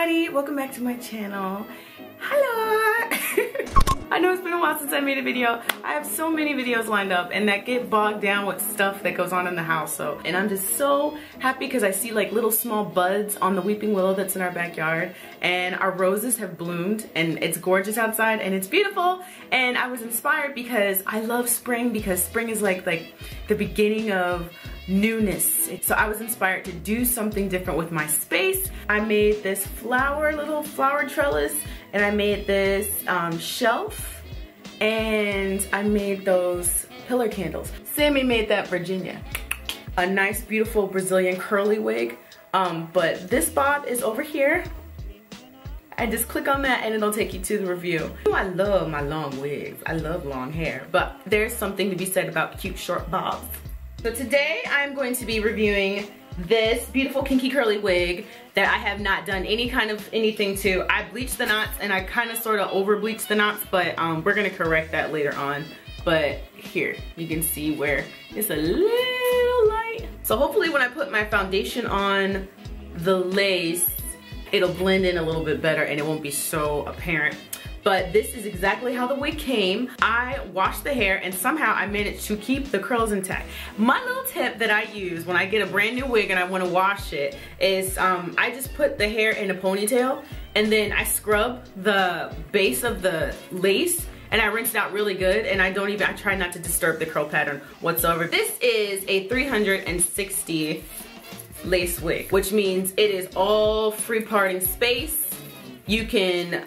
everybody, welcome back to my channel. Hello. I know it's been a while since I made a video. I have so many videos lined up and that get bogged down with stuff that goes on in the house. And I'm just so happy because I see like little small buds on the weeping willow that's in our backyard, and our roses have bloomed and it's gorgeous outside and it's beautiful. And I was inspired because I love spring, because spring is like the beginning of newness. So I was inspired to do something different with my space. I made this little flower trellis, and I made this shelf, and I made those pillar candles. Sammy made that Virginia, a nice beautiful Brazilian curly wig, but this bob is over here. I just click on that and it'll take you to the review. I love my long wigs, I love long hair, but there's something to be said about cute short bobs. So today I'm going to be reviewing this beautiful kinky curly wig that I have not done anything to. I bleached the knots and I kind of sort of over bleached the knots, but we're gonna correct that later on. But here you can see where it's a little light. So hopefully when I put my foundation on the lace, it'll blend in a little bit better and it won't be so apparent. But this is exactly how the wig came. I washed the hair and somehow I managed to keep the curls intact. My little tip that I use when I get a brand new wig and I want to wash it is I just put the hair in a ponytail and then I scrub the base of the lace and I rinse it out really good, and I try not to disturb the curl pattern whatsoever. This is a 360 lace wig, which means it is all free parting space. You can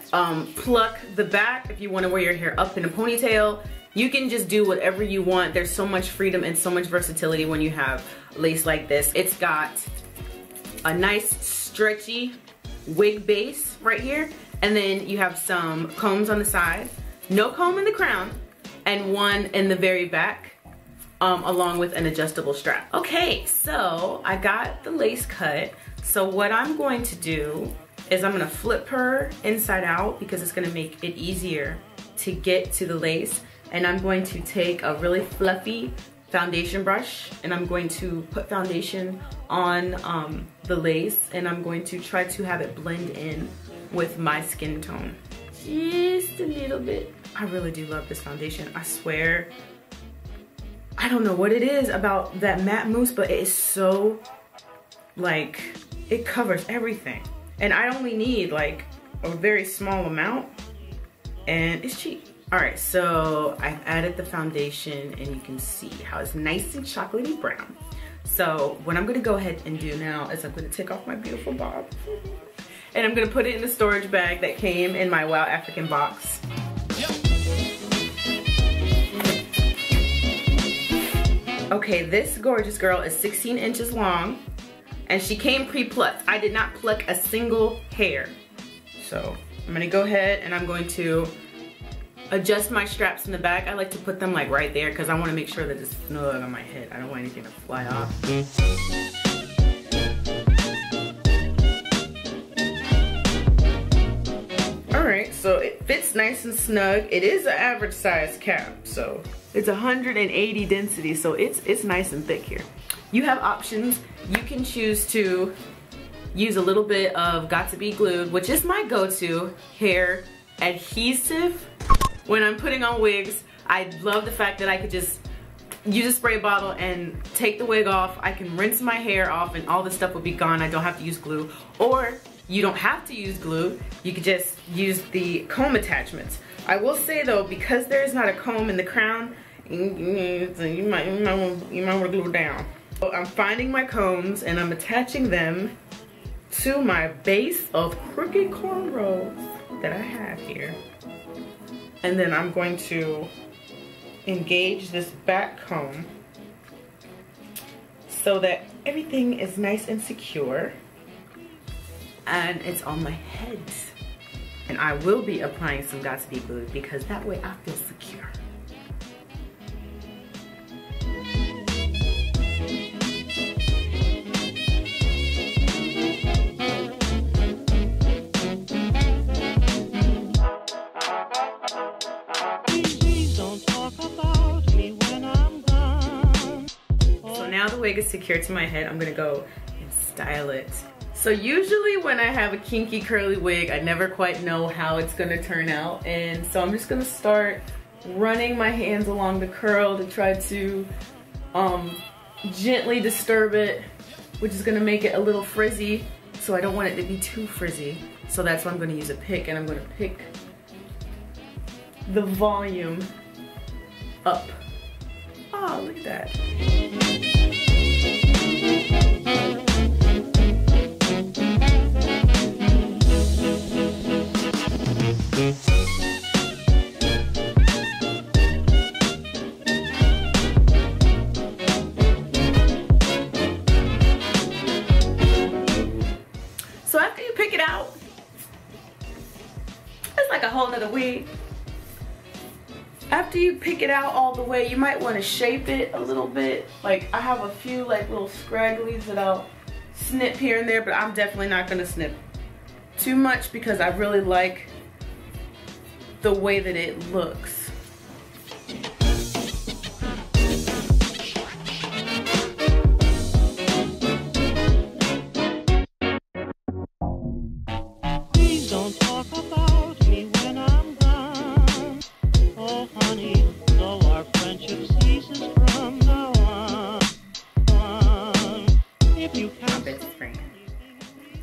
pluck the back if you want to wear your hair up in a ponytail. You can just do whatever you want. There's so much freedom and so much versatility when you have lace like this. It's got a nice stretchy wig base right here, and then you have some combs on the side, no comb in the crown, and one in the very back, along with an adjustable strap. Okay, so I got the lace cut. So what I'm going to do is I'm gonna flip her inside out because it's gonna make it easier to get to the lace. And I'm going to take a really fluffy foundation brush and I'm going to put foundation on the lace, and I'm going to try to have it blend in with my skin tone. Just a little bit. I really do love this foundation, I swear. I don't know what it is about that matte mousse, but it is so, like, it covers everything. And I only need like a very small amount and it's cheap. All right, so I've added the foundation and you can see how it's nice and chocolatey brown. So what I'm gonna go ahead and do now is I'm gonna take off my beautiful bob and I'm gonna put it in the storage bag that came in my Wow African box. Okay, this gorgeous girl is 16 inches long. And she came pre-plucked. I did not pluck a single hair. So I'm gonna go ahead and I'm going to adjust my straps in the back. I like to put them like right there because I want to make sure that it's snug on my head. I don't want anything to fly off. All right, so it fits nice and snug. It is an average size cap, so it's 180 density, so it's nice and thick here. You have options. You can choose to use a little bit of Got2b Glued, which is my go-to hair adhesive. When I'm putting on wigs, I love the fact that I could just use a spray bottle and take the wig off. I can rinse my hair off and all the stuff will be gone. I don't have to use glue. Or you don't have to use glue. You could just use the comb attachments. I will say though, because there is not a comb in the crown, you might want to glue down. So I'm finding my combs and I'm attaching them to my base of crooked cornrows that I have here. And then I'm going to engage this back comb so that everything is nice and secure and it's on my head. And I will be applying some Got2b Glue because that way I feel secure. Now the wig is secured to my head, I'm gonna go and style it. So usually when I have a kinky curly wig, I never quite know how it's gonna turn out. And so I'm just gonna start running my hands along the curl to try to gently disturb it, which is gonna make it a little frizzy. So I don't want it to be too frizzy. So that's why I'm gonna use a pick, and I'm gonna pick the volume up. Oh, look at that. So after you pick it out, it's like a whole nother wig. After you pick it out all the way, you might want to shape it a little bit. Like, I have a few like little scragglies that I'll snip here and there, but I'm definitely not going to snip too much because I really like the way that it looks.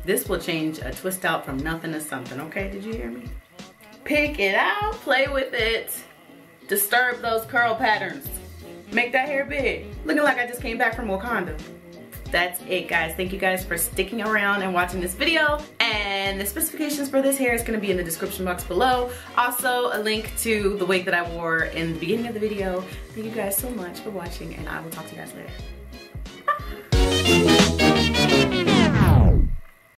This will change a twist out from nothing to something, okay? Did you hear me? Pick it out, play with it, disturb those curl patterns, make that hair big. Looking like I just came back from Wakanda. That's it, guys. Thank you guys for sticking around and watching this video. And the specifications for this hair is gonna be in the description box below. Also, a link to the wig that I wore in the beginning of the video. Thank you guys so much for watching, and I will talk to you guys later.